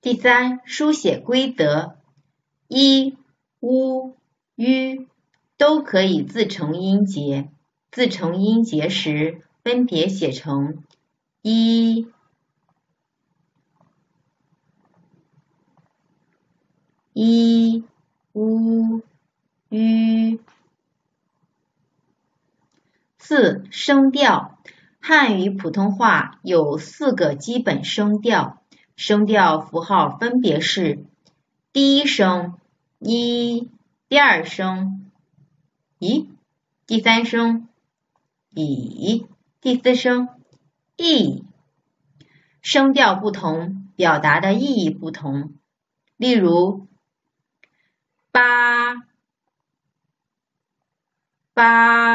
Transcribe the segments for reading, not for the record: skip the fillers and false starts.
第三，书写规则，一、u、u 都可以自成音节，自成音节时分别写成一、u、u。四、声调，汉语普通话有4个基本声调。声调符号分别是第一声一，第二声一，第三声以，第四声e。声调不同，表达的意义不同。例如八，把。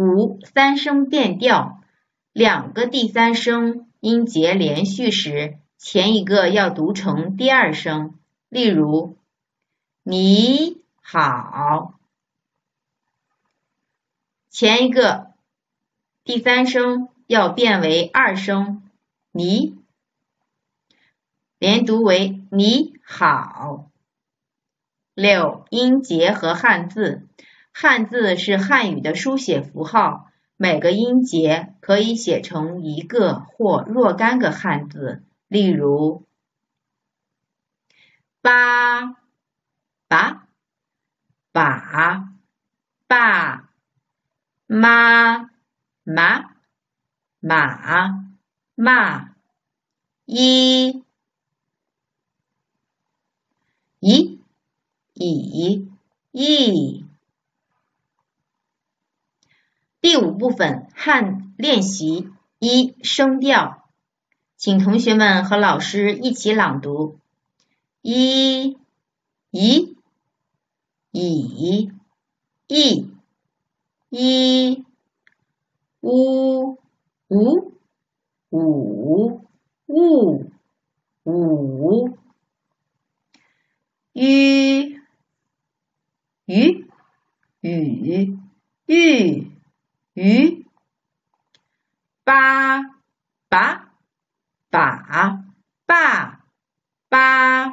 五、三声变调，2个第三声音节连续时，前一个要读成第二声。例如你好，前一个第三声要变为二声你，连读为你好。六、音节和汉字，汉字是汉语的书写符号，每个音节可以写成一个或若干个汉字。例如爸，妈，马，一，以。第5部分汉练习一、声调，请同学们和老师一起朗读一、一、一、一、五、五、五、五、雨、雨、雨、雨、八、八、八、八、八、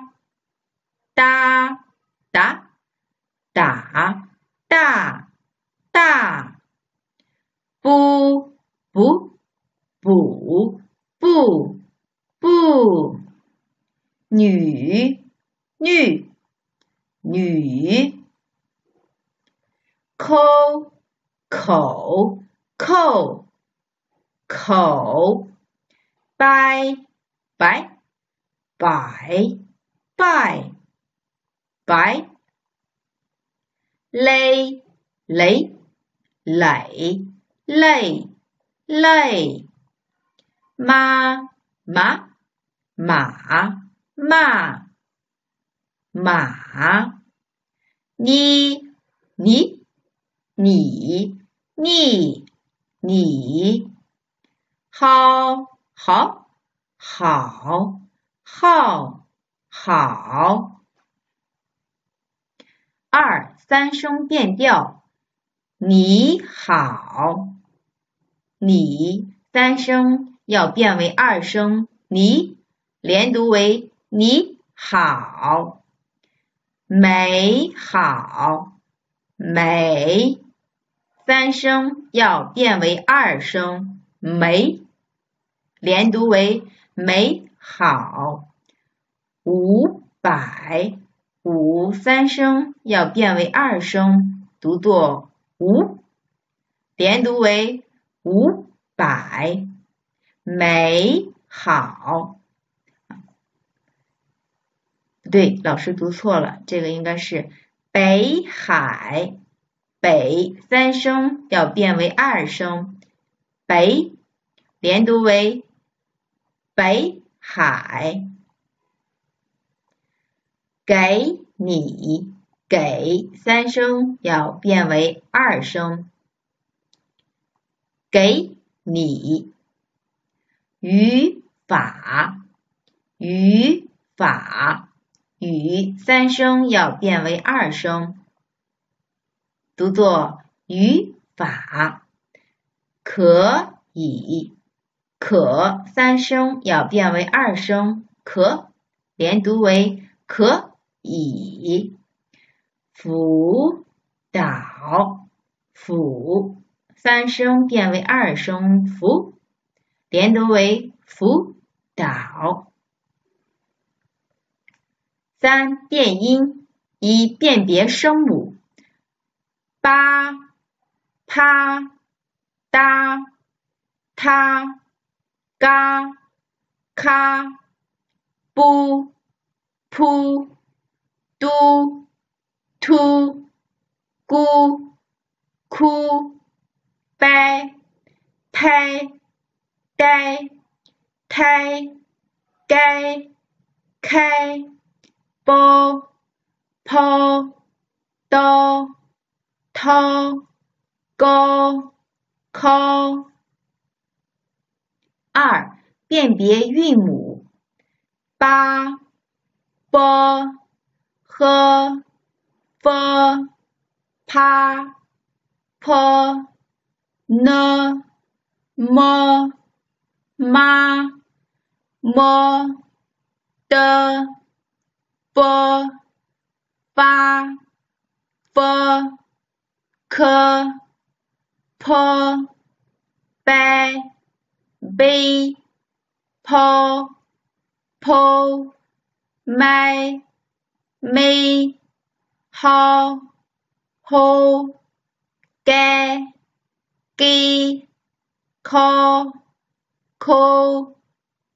搭、搭、搭、搭、不、不、不、不、女、女、女、扣、扣、扣、口、掰、掰、掰、掰、垒、垒、垒、垒、妈、马、马、马、马、你、你、你、你、你、好、好、好、好、好。二、三声变调，你好，你三声要变为二声你，连读为你好，美好，美三声要变为二声没，连读为美好。500，5三声要变为二声，读作5，连读为500，美好。不对，老师读错了，这个应该是北海，北三声要变为二声北，连读为北海。给你，给三声要变为二声给你。语法，语法，语三声要变为二声，读作语法。可以，可三声要变为二声，可连读为可以。辅导，辅三声变为二声，辅连读为辅导。三、变音，一、辨别声母，八、啪、哒、他、嘎、咔、不、扑、嘟、突、咕、哭、掰、拍、呆、胎、该、开。波、坡、哆、涛、高、靠。二、辨别韵母，八、波、喝、佛、啪、坡、呢、么、妈、么、的。波、发、波、科、坡、掰、背、抛、剖、麦、妹、蒿、吼、该、给、靠、扣、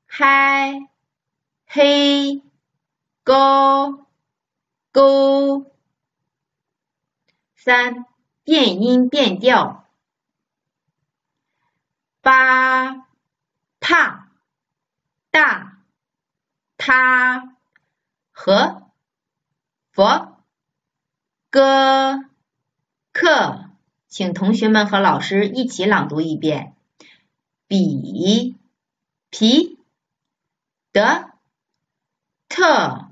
嗨、黑。高勾。三、变音变调，八、啪、大、他、和、佛、歌、课。请同学们和老师一起朗读一遍：比、皮、德、特。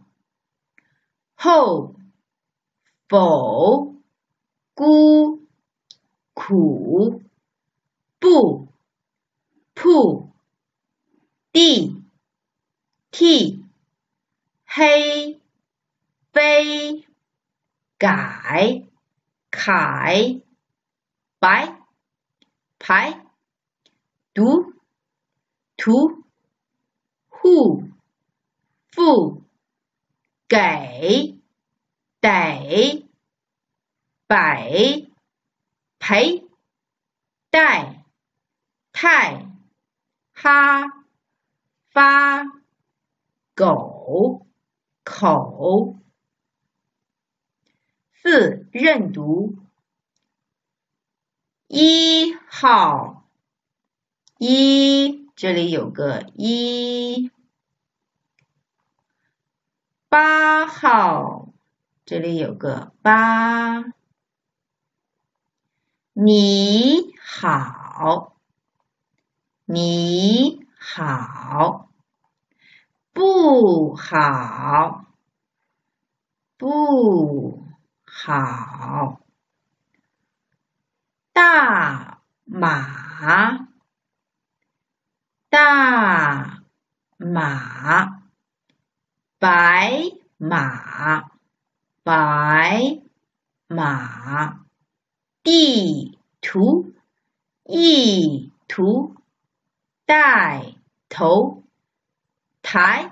后、否、孤、苦、不、铺、地、替、黑、非、改、凯、白、排、读、图、户、富、给、得、百、陪、带、太、哈、发、狗、口。四、认读，一号，一，这里有个一。八号，这里有个八。你好，你好。不好，不好。大马，大马。白马，白马。地图，意图。带头，抬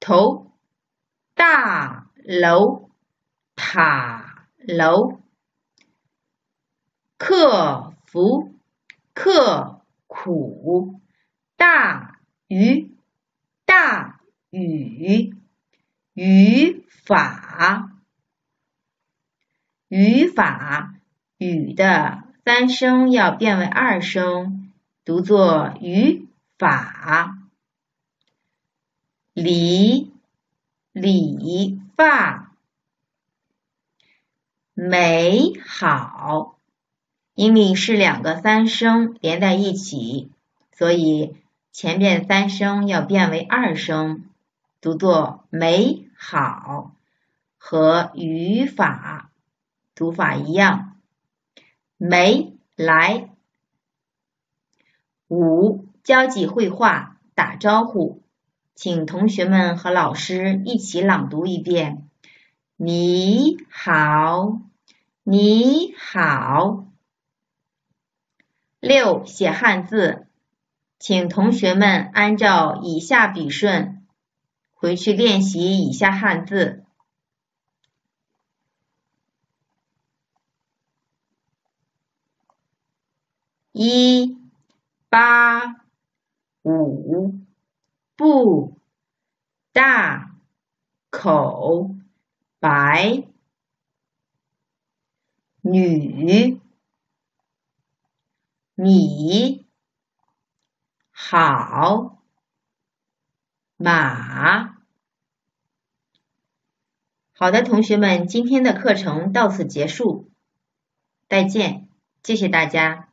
头。大楼，塔楼。克服，刻苦。大鱼，大雨。语法，语法，语的三声要变为二声，读作语法。理，理发。美好，因为是两个三声连在一起，所以前面三声要变为二声。读作美好，和语法读法一样。梅来，五交际绘画打招呼，请同学们和老师一起朗读一遍：你好，你好。六写汉字，请同学们按照以下笔顺回去练习以下汉字。一八五不大口白女你好马。好的，同学们，今天的课程到此结束，再见，谢谢大家。